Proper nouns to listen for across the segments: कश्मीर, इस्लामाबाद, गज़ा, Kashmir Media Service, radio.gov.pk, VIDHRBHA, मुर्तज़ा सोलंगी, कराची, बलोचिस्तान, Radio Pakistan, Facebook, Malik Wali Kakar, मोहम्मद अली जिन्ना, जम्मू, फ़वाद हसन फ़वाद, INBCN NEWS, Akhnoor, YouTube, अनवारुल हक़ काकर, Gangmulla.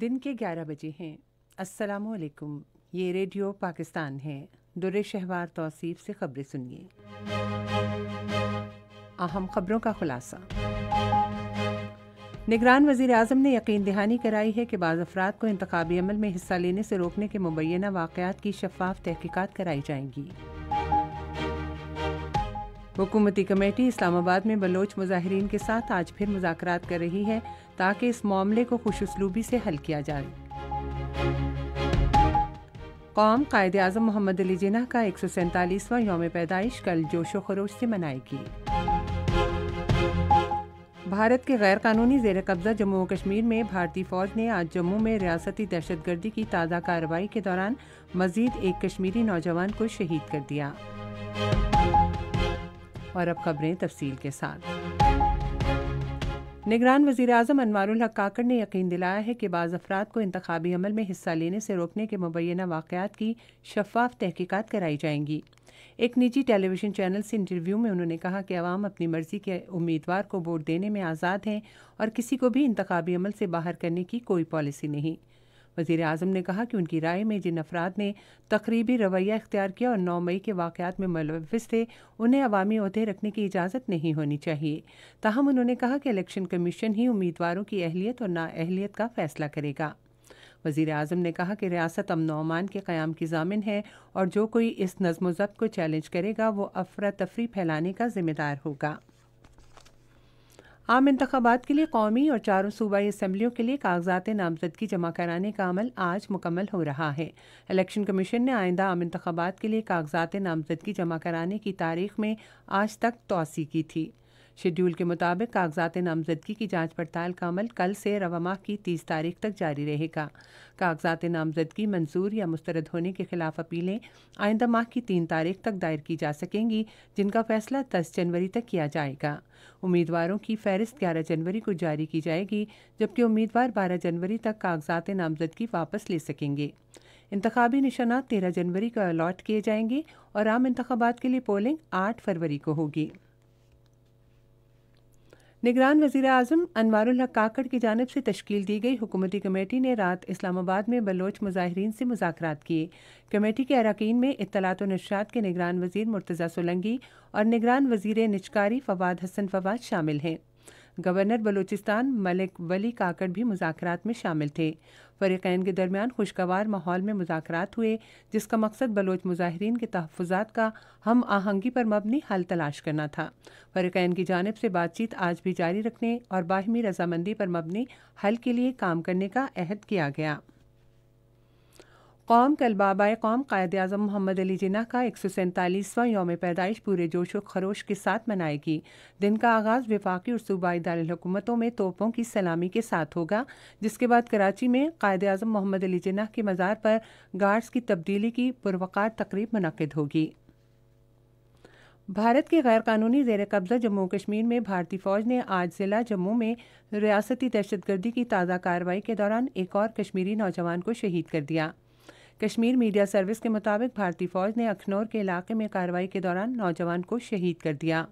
दिन के 11 बजे हैं। अस्सलामुअलैकुम, ये रेडियो पाकिस्तान है। दुरे शहवार तौसीब से खबरें सुनिए। अहम खबरों का खुलासा। निगरान वज़ीर आज़म ने यकीन दहानी कराई है कि बाज़ अफराद को इंतखाबी अमल में हिस्सा लेने से रोकने के मुबैना वाक़यात की शफाफ तहकीकात कराई जाएंगी। हुकूमती कमेटी इस्लामाबाद में बलोच मुजाहिरीन के साथ आज फिर मुज़ाकरात कर रही है ताकि इस मामले को खुशअस्लूबी से हल किया जाए। कौम कायद-ए-आज़म मोहम्मद अली जिन्ना का 147वां यौम पैदाइश कल जोशो खरोश से मनाएगी। भारत के गैर कानूनी जेर कब्जा जम्मू और कश्मीर में भारतीय फ़ौज ने आज जम्मू में रियासती दहशतगर्दी की ताज़ा कार्रवाई के दौरान मज़ीद एक कश्मीरी नौजवान को शहीद कर दिया। और अब खबरें तफसील के साथ। निगरान वज़ीर आज़म अनवारुल हक़ काकर ने यकीन दिलाया है कि बाज़ अफराद को इंतखाबी अमल में हिस्सा लेने से रोकने के मुबैना वाक़यात की शफाफ तहकीकात कराई जाएंगी। एक निजी टेलीविज़न चैनल से इंटरव्यू में उन्होंने कहा कि आवाम अपनी मर्ज़ी के उम्मीदवार को वोट देने में आज़ाद हैं और किसी को भी इंतखाबी अमल से बाहर करने की कोई पॉलिसी नहीं। वज़ीर आज़म ने कहा कि उनकी राय में जिन अफराद ने तकरीबी रवैया इख्तियार किया और 9 मई के वाक़यात में मुलविस थे, उन्हें अवामी ओहदे रखने की इजाज़त नहीं होनी चाहिए। ताहम उन्होंने कहा कि इलेक्शन कमीशन ही उम्मीदवारों की अहलियत और नाअहलियत का फ़ैसला करेगा। वज़ीर आज़म ने कहा कि रियासत अमन व अमान के क़याम की ज़ामिन है और जो कोई इस नज़्म ज़ब्त को चैलेंज करेगा वो अफरा तफरी फैलाने का ज़िम्मेदार होगा। आम इंतख़ाबात के लिए कौमी और 4 सूबाई असम्बलियों के लिए कागजात नामजदगी जमा कराने का अमल आज मुकम्मल हो रहा है। इलेक्शन कमीशन ने आइंदा आम इंतख़ाबात के लिए कागजात नामजदगी जमा कराने की तारीख में आज तक तोसी की थी। शेड्यूल के मुताबिक कागजात नामजदगी की जांच पड़ताल का अमल कल से रवामाह की 30 तारीख तक जारी रहेगा। कागजात नामजदगी मंजूर या मुस्तरद होने के खिलाफ अपीलें आइंदा माह की 3 तारीख तक दायर की जा सकेंगी, जिनका फैसला 10 जनवरी तक किया जाएगा। उम्मीदवारों की फहरिस्त 11 जनवरी को जारी की जाएगी, जबकि उम्मीदवार 12 जनवरी तक कागजात नामजदगी वापस ले सकेंगे। इंतखाबी निशाना 13 जनवरी को अलॉट किए जाएंगे और आम इंतखाबात के लिए पोलिंग 8 फरवरी को होगी। निगरान वज़ीर आज़म अनवारुल हक़ काकड़ की जानिब से तश्कील दी गई हुकूमती कमेटी ने रात इस्लामाबाद में बलोच मुजाहिरीन से मुज़ाकरात किए। कमेटी के अरकान में इत्तलात व नशरात के निगरान वज़ीर मुर्तज़ा सोलंगी और निगरान वज़ीर निजकारी फ़वाद हसन फ़वाद शामिल हैं। गवर्नर बलोचिस्तान मलिक वली काकड़ भी मुज़ाकरात में शामिल थे। फ़रीक़ैन के दरमियान खुशगवार माहौल में मुज़ाकरात हुए, जिसका मकसद बलोच मुजाहिरीन के तहफ़्फ़ुज़ात का हम आहंगी पर मबनी हल तलाश करना था। फ़रीक़ैन की जानिब से बातचीत आज भी जारी रखने और बाहमी रजामंदी पर मबनी हल के लिए काम करने का अहद किया गया। कौम कल बाबाए कौम कायद-ए-आज़म मोहम्मद अली जिन्ना का 147वां यौम पैदाइश पूरे जोश व खरोश के साथ मनाएगी। दिन का आगाज़ वफाकी और सूबाई दारुल हुकूमतों में तोपों की सलामी के साथ होगा, जिसके बाद कराची में कायद-ए-आज़म मोहम्मद अली जिन्ना की मज़ार पर गार्ड्स की तब्दीली की पुरवकार तकरीब मुनक़िद होगी। भारत के गैर कानूनी जेर कब्जा जम्मू कश्मीर में भारतीय फ़ौज ने आज ज़िला जम्मू में रियासती दहशतगर्दी की ताज़ा कार्रवाई के दौरान एक और कश्मीरी नौजवान को शहीद कर दिया। कश्मीर मीडिया सर्विस के मुताबिक भारतीय फ़ौज ने अखनौर के इलाके में कार्रवाई के दौरान नौजवान को शहीद कर दिया।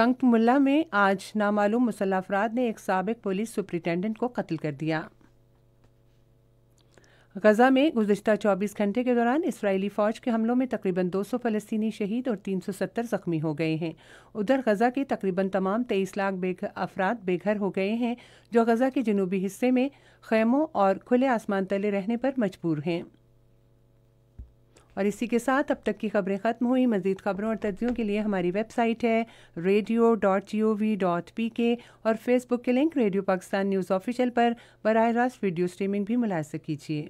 गंगमुल्ला में आज नामालूम मुसल्ह अफराद ने एक साबिक पुलिस सुपरिटेंडेंट को कत्ल कर दिया। गज़ा में गुज़िश्ता 24 घंटे के दौरान इसराइली फ़ौज के हमलों में तकरीबन 200 फ़लस्तीनी शहीद और 370 ज़ख्मी हो गए हैं। उधर गज़ा के तकरीबन तमाम 23 लाख अफराद बेघर हो गए हैं, जो गज़ा के जनूबी हिस्से में खैमों और खुले आसमान तले रहने पर मजबूर हैं। और इसी के साथ अब तक की खबरें ख़त्म हुई। मज़ीद खबरों और तज्ज़ियों के लिए हमारी वेबसाइट है radio.gov.pk और फेसबुक के link radio Pakistan news official पर बराह रास्त वीडियो स्ट्रीमिंग भी मुलाहजा कीजिए।